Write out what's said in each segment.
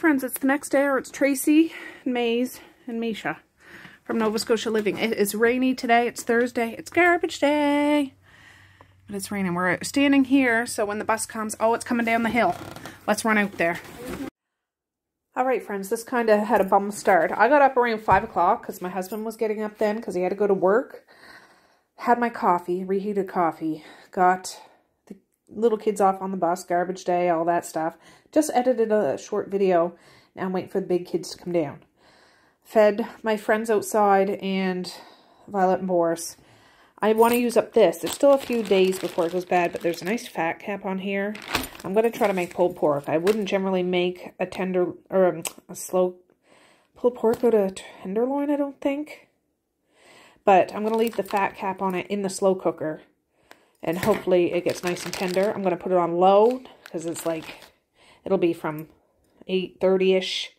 friends, it's the next day, or it's Tracy, Mays, and Misha from Nova Scotia Living. It is rainy today. It's Thursday. It's garbage day. But it's raining. We're standing here, so when the bus comes, oh, it's coming down the hill. Let's run out there. Alright friends, this kind of had a bum start. I got up around 5 o'clock because my husband was getting up then because he had to go to work. Had my coffee, reheated coffee. Got the little kids off on the bus, garbage day, all that stuff. Just edited a short video. Now I'm waiting for the big kids to come down. Fed my friends outside and Violet and Boris. I want to use up this. It's still a few days before it goes bad, but there's a nice fat cap on here. I'm going to try to make pulled pork. I wouldn't generally make a tender, or a slow pulled pork out of tenderloin, I don't think. But I'm going to leave the fat cap on it in the slow cooker. And hopefully it gets nice and tender. I'm going to put it on low, because it's like, it'll be from 8:30-ish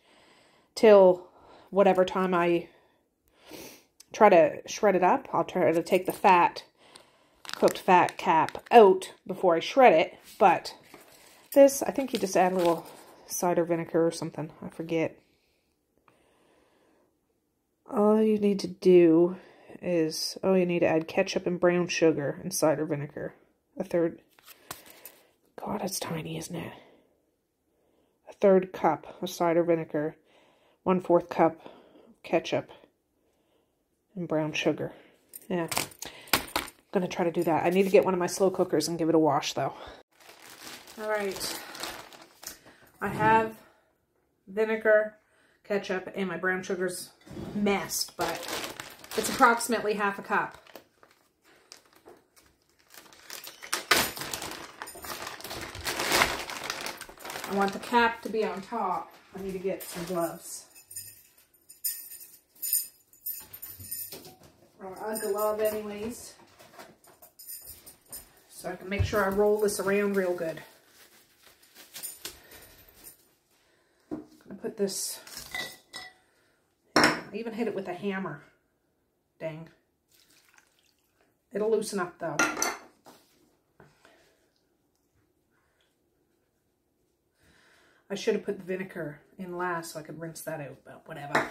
till whatever time I try to shred it up. I'll try to take the fat, cooked fat cap out before I shred it, but this, I think you just add a little cider vinegar or something. I forget. All you need to do is, oh, you need to add ketchup and brown sugar and cider vinegar. A third, God, it's tiny, isn't it? A third cup of cider vinegar, 1/4 cup ketchup and brown sugar. Yeah, I'm going to try to do that. I need to get one of my slow cookers and give it a wash though. Alright, I have vinegar, ketchup, and my brown sugar's messed, but it's approximately half a cup. I want the cap to be on top. I need to get some gloves. Or a glove anyways. So I can make sure I roll this around real good. Put this, I even hit it with a hammer. Dang. It'll loosen up though. I should have put the vinegar in last so I could rinse that out, but whatever.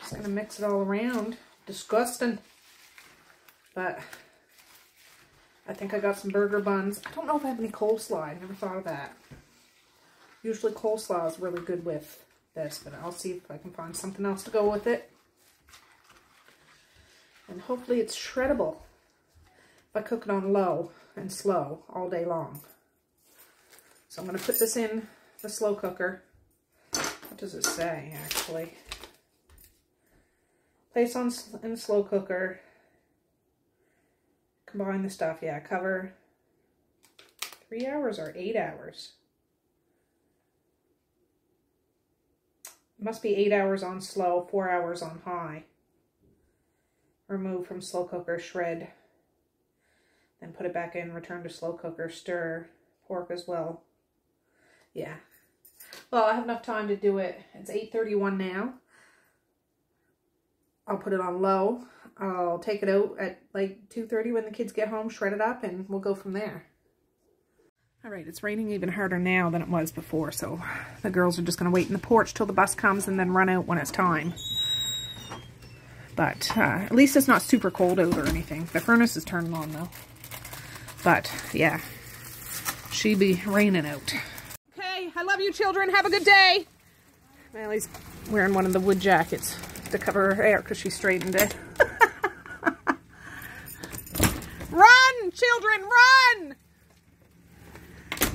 Just gonna mix it all around. Disgusting. But I think I got some burger buns. I don't know if I have any coleslaw. I never thought of that. Usually coleslaw is really good with this, but I'll see if I can find something else to go with it. And hopefully it's shreddable if I cook it on low and slow all day long. So I'm gonna put this in the slow cooker. What does it say actually? Place on in slow cooker. Combine the stuff. Yeah, cover 3 hours or 8 hours. It must be 8 hours on slow, 4 hours on high. Remove from slow cooker, shred. Then put it back in, return to slow cooker, stir. Pork as well. Yeah. Well, I have enough time to do it. It's 8:31 now. I'll put it on low. I'll take it out at like 2:30 when the kids get home, shred it up, and we'll go from there. Alright, it's raining even harder now than it was before, so the girls are just going to wait in the porch till the bus comes and then run out when it's time. But at least it's not super cold out or anything. The furnace is turned on though. But yeah, she be raining out. Okay, I love you children. Have a good day. Mally's wearing one of the wood jackets to cover her hair because she straightened it. Run, children, run!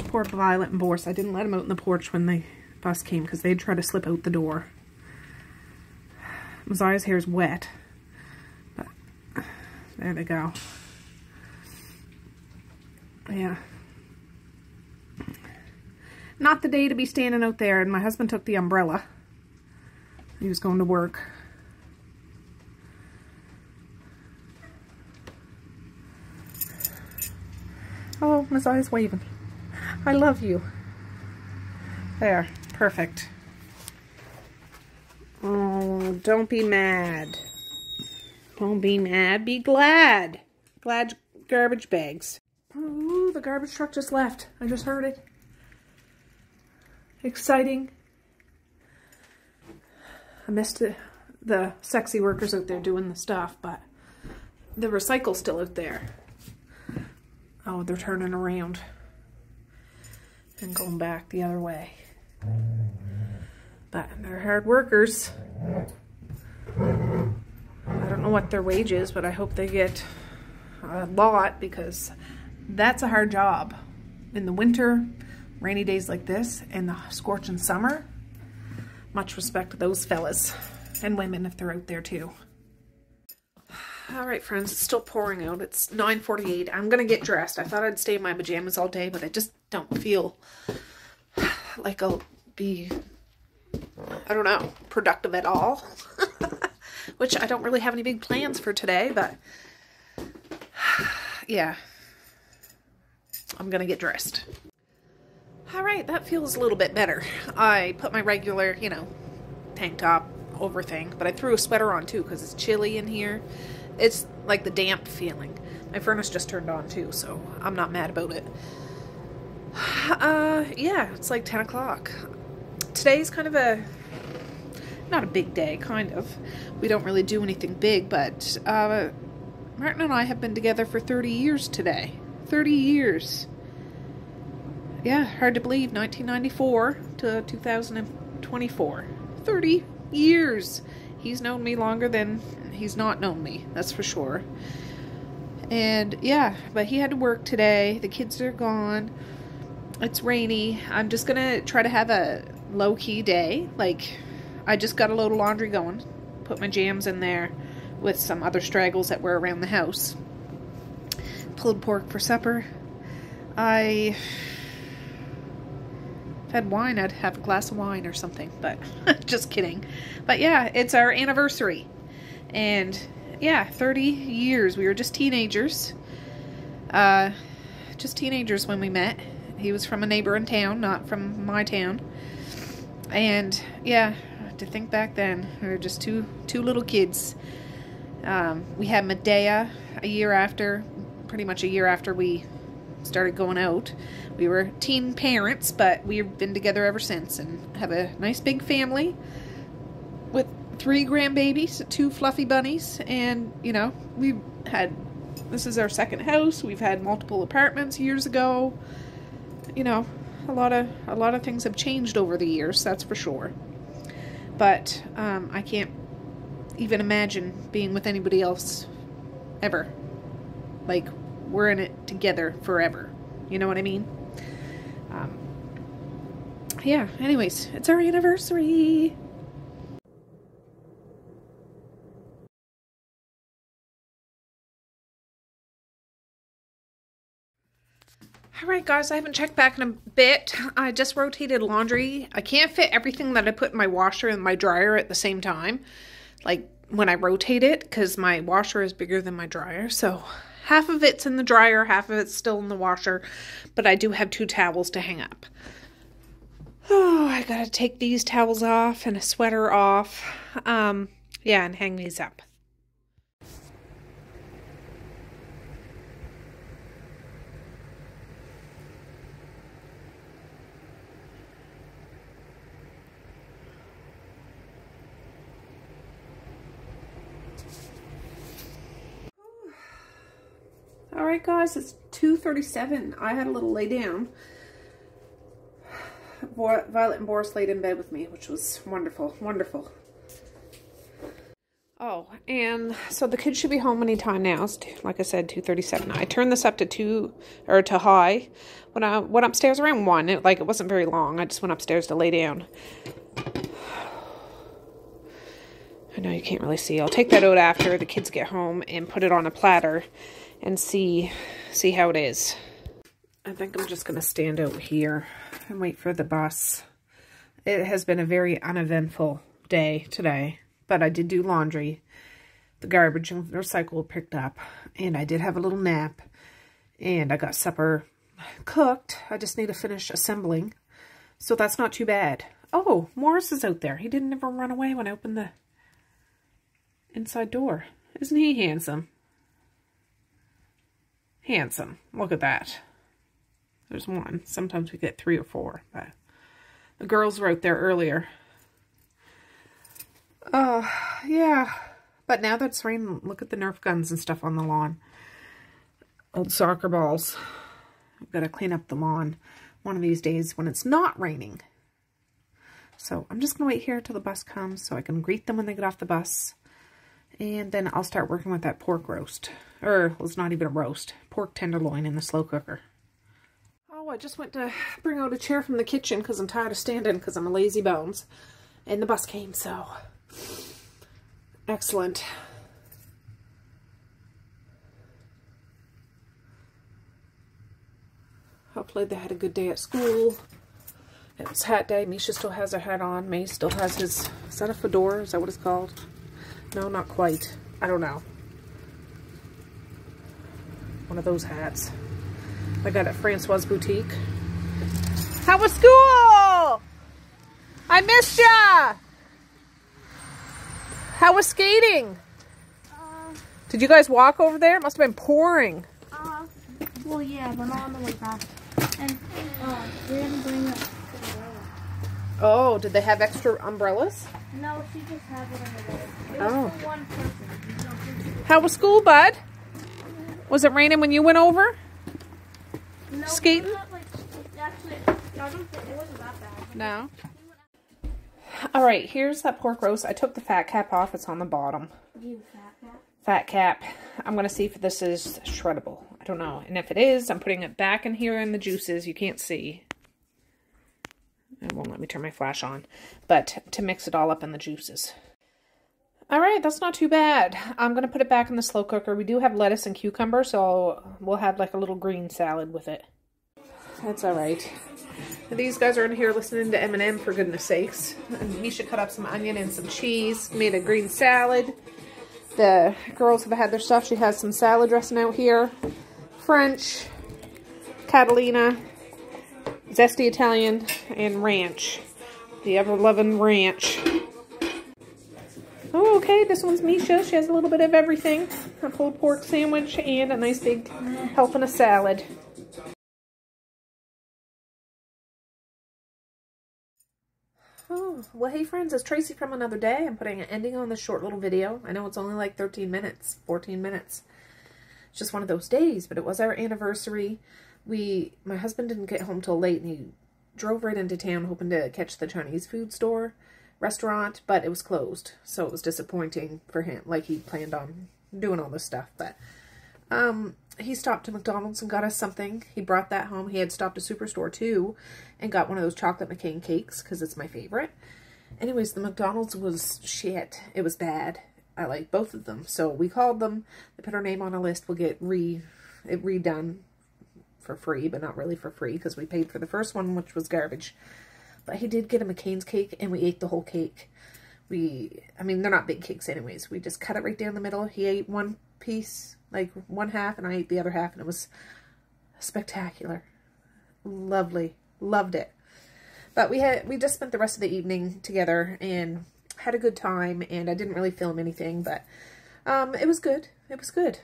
Poor Violet and Boris. I didn't let them out in the porch when the bus came because they'd try to slip out the door. Messiah's hair's wet. But there they go. Yeah. Not the day to be standing out there, and my husband took the umbrella. He was going to work. Oh, Messiah's waving. I love you. There, perfect. Oh, don't be mad. Don't be mad, be glad. Glad garbage bags. Ooh, the garbage truck just left. I just heard it. Exciting. I missed the sexy workers out there doing the stuff, but the recycle's still out there. Oh, they're turning around and going back the other way. But they're hard workers. I don't know what their wage is, but I hope they get a lot, because that's a hard job. In the winter, rainy days like this, and the scorching summer, much respect to those fellas and women if they're out there too. All right, friends, it's still pouring out. It's 9:48. I'm going to get dressed. I thought I'd stay in my pajamas all day, but I just don't feel like I'll be, I don't know, productive at all. Which I don't really have any big plans for today, but yeah, I'm going to get dressed. All right, that feels a little bit better. I put my regular, you know, tank top over thing, but I threw a sweater on too because it's chilly in here. It's like the damp feeling. My furnace just turned on too, so I'm not mad about it. Yeah, it's like 10 o'clock. Today's kind of a, not a big day, kind of. We don't really do anything big, but Martin and I have been together for 30 years today. 30 years. Yeah, hard to believe, 1994 to 2024. 30 years. He's known me longer than he's not known me, that's for sure. And yeah, but he had to work today. The kids are gone. It's rainy. I'm just gonna try to have a low-key day. Like, I just got a load of laundry going. Put my jams in there with some other straggles that were around the house. Pulled pork for supper. I had wine, I'd have a glass of wine or something, but just kidding. But yeah, it's our anniversary, and yeah, 30 years. We were just teenagers when we met. He was from a neighboring town, not from my town, and yeah, to think back then, we were just two little kids. We had Medea a year after, pretty much a year after we started going out. We were teen parents, but we've been together ever since and have a nice big family with 3 grandbabies, 2 fluffy bunnies, and, you know, we've had, this is our second house. We've had multiple apartments years ago. You know, a lot of things have changed over the years, that's for sure. But I can't even imagine being with anybody else ever. Like, we're in it together forever. You know what I mean? Yeah, anyways, it's our anniversary. All right, guys, I haven't checked back in a bit. I just rotated laundry. I can't fit everything that I put in my washer and my dryer at the same time, like when I rotate it, because my washer is bigger than my dryer, so half of it's in the dryer, half of it's still in the washer, but I do have 2 towels to hang up. Oh, I gotta take these towels off and a sweater off. Yeah, and hang these up. Alright guys, it's 2:37. I had a little lay down. Violet and Boris laid in bed with me, which was wonderful, wonderful. Oh, and so the kids should be home any time now. It's, like I said, 2:37. I turned this up to 2, or to high. When I went upstairs around 1, it wasn't very long. I just went upstairs to lay down. I know you can't really see. I'll take that out after the kids get home and put it on a platter and see how it is. I think I'm just gonna stand out here and wait for the bus. It has been a very uneventful day today, but I did do laundry. The garbage and recycle picked up, and I did have a little nap, and I got supper cooked. I just need to finish assembling So that's not too bad. Oh, Morris is out there. He didn't ever run away when I opened the inside door. Isn't he handsome? Handsome. Look at that. There's one. Sometimes we get three or four. But the girls were out there earlier. Yeah. But now that it's raining, look at the Nerf guns and stuff on the lawn. Old soccer balls. I've got to clean up the lawn one of these days when it's not raining. So I'm just going to wait here till the bus comes so I can greet them when they get off the bus. And then I'll start working with that pork roast. Or, well, it's not even a roast. Pork tenderloin in the slow cooker. Oh, I just went to bring out a chair from the kitchen because I'm tired of standing because I'm a lazy bones. And the bus came, so... excellent. Hopefully they had a good day at school. It was hat day. Misha still has her hat on. Mays still has his... is that a fedora? Is that what it's called? No, not quite. I don't know. One of those hats. I got it at Francois' Boutique. How was school? I missed ya! How was skating? Did you guys walk over there? It must have been pouring. Well, yeah, but not on the way back. And we didn't bring up the umbrella. Oh, did they have extra umbrellas? No, she just had it on the way. It was for one person. How was school, bud? Was it raining when you went over? No, skating? Not like, actually, I don't think it wasn't that bad. No? Alright, here's that pork roast. I took the fat cap off. It's on the bottom. You fat cap? Fat cap. I'm going to see if this is shreddable. I don't know. And if it is, I'm putting it back in here in the juices. You can't see. It won't let me turn my flash on. But to mix it all up in the juices. Alright, that's not too bad. I'm going to put it back in the slow cooker. We do have lettuce and cucumber, so we'll have like a little green salad with it. That's alright. These guys are in here listening to Eminem, for goodness sakes. And Misha cut up some onion and some cheese, made a green salad. The girls have had their stuff. She has some salad dressing out here. French, Catalina, zesty Italian, and ranch. The ever-loving ranch. Oh, okay, this one's Misha. She has a little bit of everything. A pulled pork sandwich and a nice big helping of salad. Oh, well, hey friends, it's Tracy from Another Day. I'm putting an ending on this short little video. I know it's only like 13 minutes, 14 minutes. It's just one of those days, but it was our anniversary. My husband didn't get home till late, and he drove right into town hoping to catch the Chinese food restaurant, but it was closed. So it was disappointing for him, like he planned on doing all this stuff. But he stopped at McDonald's and got us something. He brought that home. He had stopped at Superstore too and got one of those chocolate McCain cakes because it's my favorite. Anyways, the McDonald's was shit. It was bad. I like both of them. So we called them. They put our name on a list. We'll get redone for free, but not really for free because we paid for the first one, which was garbage. But he did get a McCain's cake and we ate the whole cake. I mean, they're not big cakes anyways. We just cut it right down the middle. He ate one piece, like one half, and I ate the other half, and it was spectacular. Lovely. Loved it. But we just spent the rest of the evening together and had a good time, and I didn't really film anything, but it was good. It was good.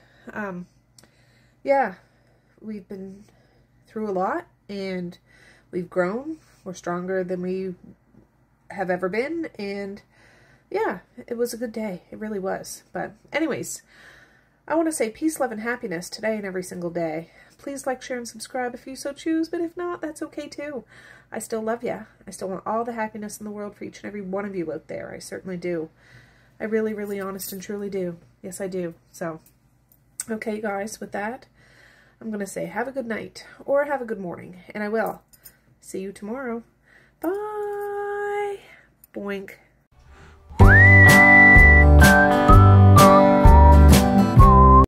Yeah, we've been through a lot, and we've grown. We're stronger than we have ever been, and yeah, it was a good day. It really was. But anyways, I want to say peace, love, and happiness today and every single day. Please like, share, and subscribe if you so choose, but if not, that's okay too. I still love ya. I still want all the happiness in the world for each and every one of you out there. I certainly do. I really, really honest and truly do. Yes, I do. So, okay guys, with that, I'm going to say have a good night or have a good morning, and I will. See you tomorrow. Bye! Boink.